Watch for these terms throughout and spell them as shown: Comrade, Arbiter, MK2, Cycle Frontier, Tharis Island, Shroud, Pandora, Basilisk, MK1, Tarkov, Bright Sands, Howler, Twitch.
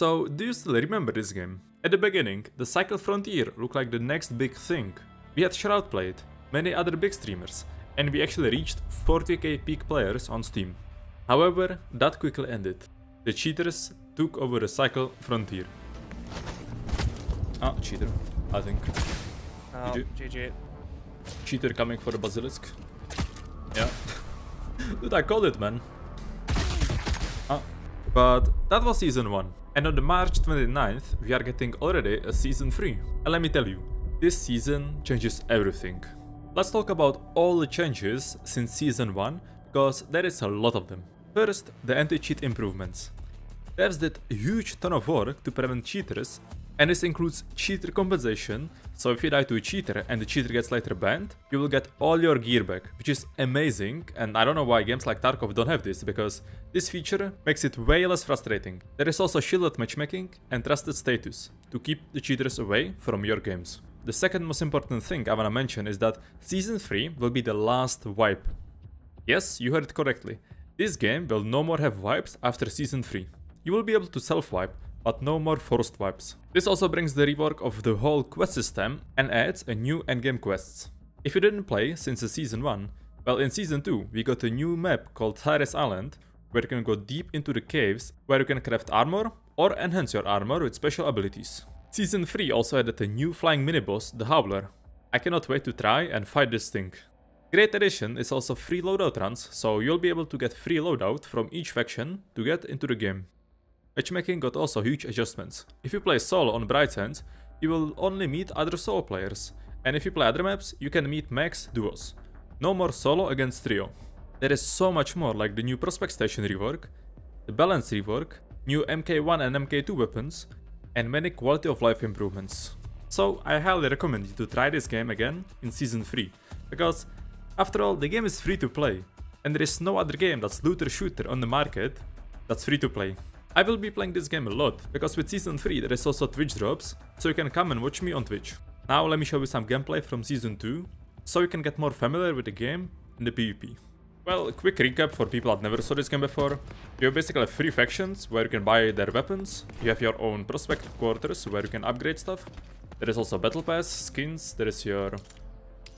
So, do you still remember this game? At the beginning, the Cycle Frontier looked like the next big thing. We had Shroud played, many other big streamers, and we actually reached 40k peak players on Steam. However, that quickly ended. The cheaters took over the Cycle Frontier. Ah, cheater, I think. Oh, GG. Cheater coming for the Basilisk. Yeah. Dude, I called it, man. Ah. But that was season 1. And on the March 29th, we are getting already a season 3. And let me tell you, this season changes everything. Let's talk about all the changes since season 1, because there is a lot of them. First, the anti-cheat improvements. Devs did a huge ton of work to prevent cheaters, and this includes cheater compensation, so if you die to a cheater and the cheater gets later banned, you will get all your gear back, which is amazing, and I don't know why games like Tarkov don't have this, because this feature makes it way less frustrating. There is also shielded matchmaking and trusted status to keep the cheaters away from your games. The second most important thing I wanna mention is that Season 3 will be the last wipe. Yes, you heard it correctly. This game will no more have wipes after Season 3. You will be able to self-wipe, but no more forced wipes. This also brings the rework of the whole quest system and adds a new endgame quests. If you didn't play since the season 1, well, in season 2 we got a new map called Tharis Island, where you can go deep into the caves, where you can craft armor or enhance your armor with special abilities. Season 3 also added a new flying miniboss, the Howler. I cannot wait to try and fight this thing. Great addition is also free loadout runs, so you'll be able to get free loadout from each faction to get into the game. Matchmaking got also huge adjustments. If you play solo on Bright Sands, you will only meet other solo players, and if you play other maps, you can meet max duos. No more solo against trio. There is so much more, like the new prospect station rework, the balance rework, new MK1 and MK2 weapons, and many quality of life improvements. So I highly recommend you to try this game again in season 3, because after all, the game is free to play, and there is no other game that's looter shooter on the market that's free to play. I will be playing this game a lot, because with Season 3 there is also Twitch drops, so you can come and watch me on Twitch. Now let me show you some gameplay from Season 2, so you can get more familiar with the game and the PvP. Well, a quick recap for people that never saw this game before. You have basically 3 factions where you can buy their weapons, you have your own prospect quarters where you can upgrade stuff, there is also battle pass, skins, there is your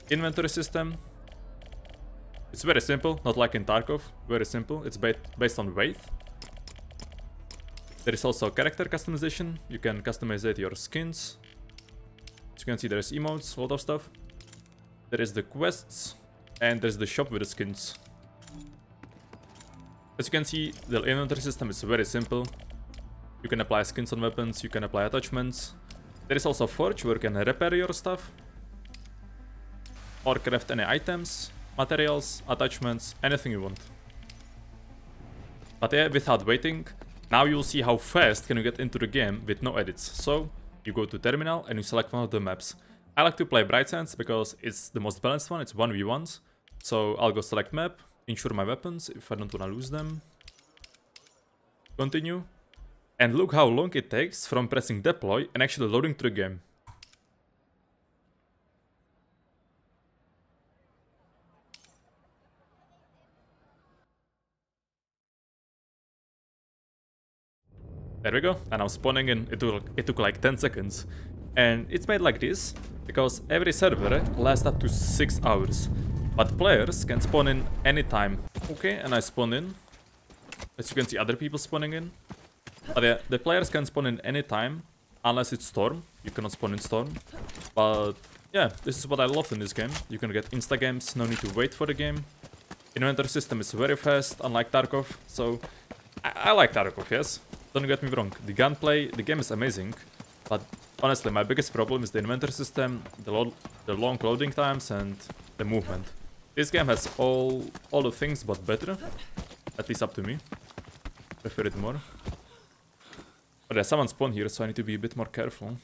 inventory system. It's very simple, not like in Tarkov, very simple, it's based on weight. There is also character customization, you can customize your skins. As you can see, there's emotes, a lot of stuff. There is the quests, and there's the shop with the skins. As you can see, the inventory system is very simple. You can apply skins on weapons, you can apply attachments. There is also forge, where you can repair your stuff. Or craft any items, materials, attachments, anything you want. But yeah, without waiting. Now you'll see how fast can you get into the game with no edits. So you go to terminal and you select one of the maps. I like to play Bright Sands because it's the most balanced one, it's 1v1s. So I'll go select map, ensure my weapons if I don't wanna lose them. Continue. And look how long it takes from pressing deploy and actually loading to the game. There we go, and I'm spawning in, it took like 10 seconds. And it's made like this, because every server lasts up to 6 hours. But players can spawn in any time. Okay, and I spawn in. As you can see, other people spawning in. But yeah, the players can spawn in any time, unless it's Storm. You cannot spawn in Storm. But yeah, this is what I love in this game. You can get insta-games, no need to wait for the game. Inventory system is very fast, unlike Tarkov. So, I like Tarkov, yes. Don't get me wrong, the gunplay, the game is amazing, but honestly my biggest problem is the inventory system, the long loading times and the movement. This game has all the things but better, at least up to me. Prefer it more. But there's someone spawned here, so I need to be a bit more careful.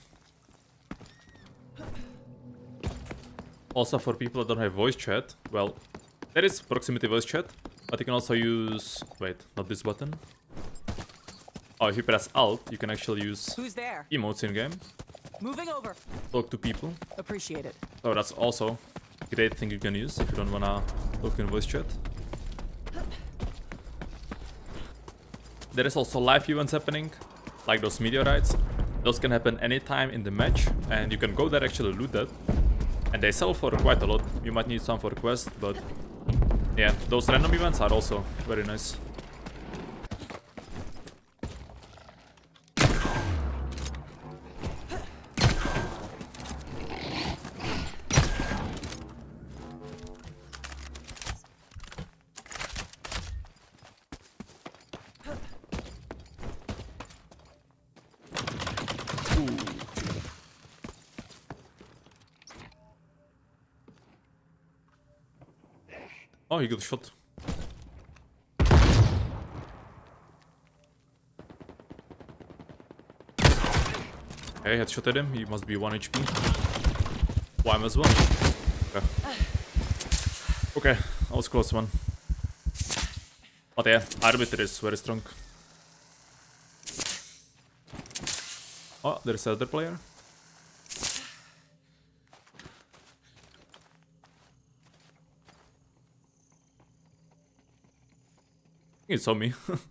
Also for people that don't have voice chat, well, there is proximity voice chat, but you can also use... wait, not this button. Oh, if you press Alt, you can actually use emotes in game. Moving over. Talk to people. Appreciate it. So that's also a great thing you can use if you don't wanna talk in voice chat. There is also live events happening. like those meteorites. Those can happen anytime in the match, and you can go there actually loot that. And they sell for quite a lot. You might need some for quests, but yeah, those random events are also very nice. Oh, he got shot. Okay, I had shot at him. He must be 1 HP. Oh, I'm as well. Okay. Okay, that was close one. But yeah, Arbiter is very strong. Oh, there's another player. It's on me. It's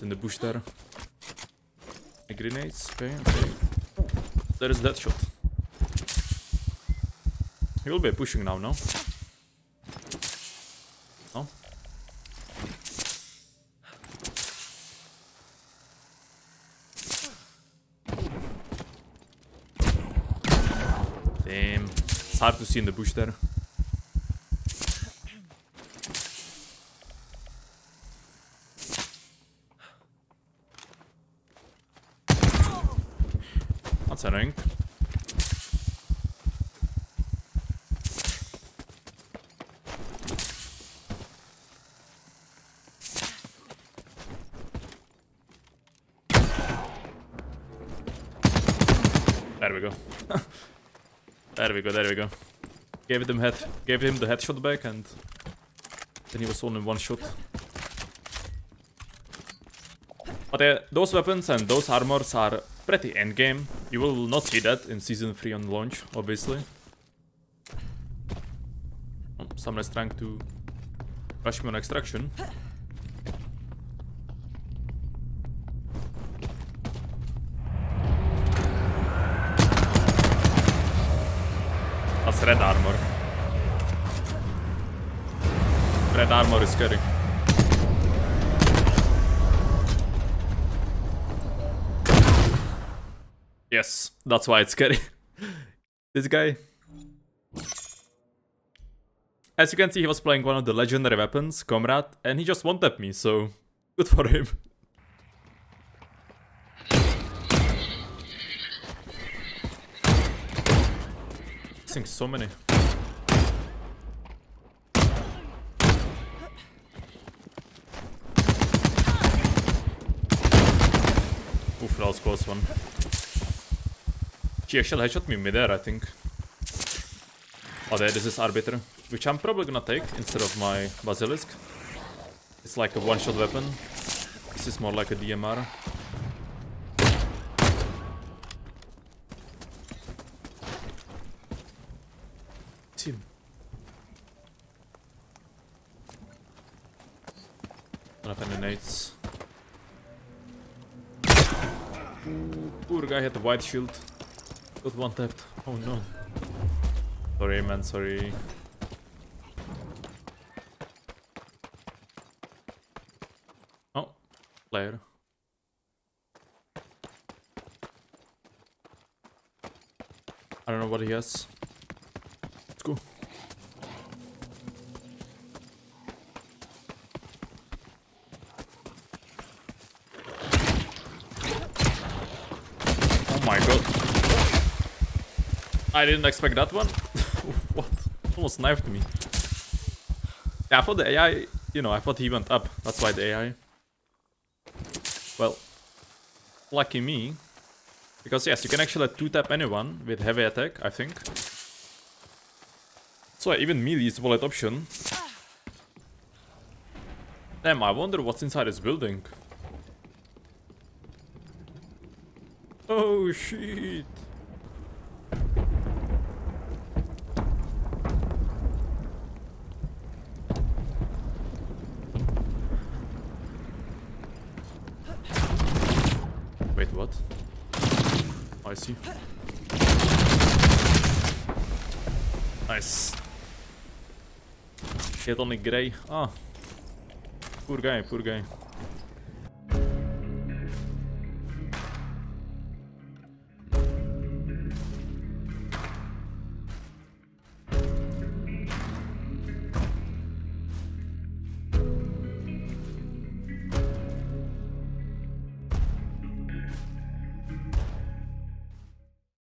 in the bush there. The grenades. Okay, okay. There is that shot. He will be pushing now, no? It's hard to see in the bush there. That's annoying. There we go. There we go, there we go. Gave him the headshot back, and then he was only one shot. But those weapons and those armors are pretty endgame. You will not see that in Season 3 on launch, obviously. Oh, someone's trying to rush me on extraction. That's red armor. Red armor is scary. Yes, that's why it's scary. This guy. As you can see, he was playing one of the legendary weapons, Comrade, and he just one-tapped me, so good for him. So many. Oof, that was close one. She actually headshot me midair, I think. Oh, there, this is Arbiter, which I'm probably gonna take instead of my Basilisk. It's like a one-shot weapon. This is more like a DMR. Poor guy had a white shield. Got one tapped. Oh no. Sorry, man, sorry. Oh, player. I don't know what he has. Let's go. I didn't expect that one. What? Almost knifed me. Yeah, I thought the AI, you know, I thought he went up. That's why the AI. Well, lucky me. Because yes, you can actually two-tap anyone with heavy attack, I think. So even melee is a valid option. Damn, I wonder what's inside this building. Oh shit! Wait, what? I see. Nice. Hit on the grey. Ah. Poor guy, poor guy.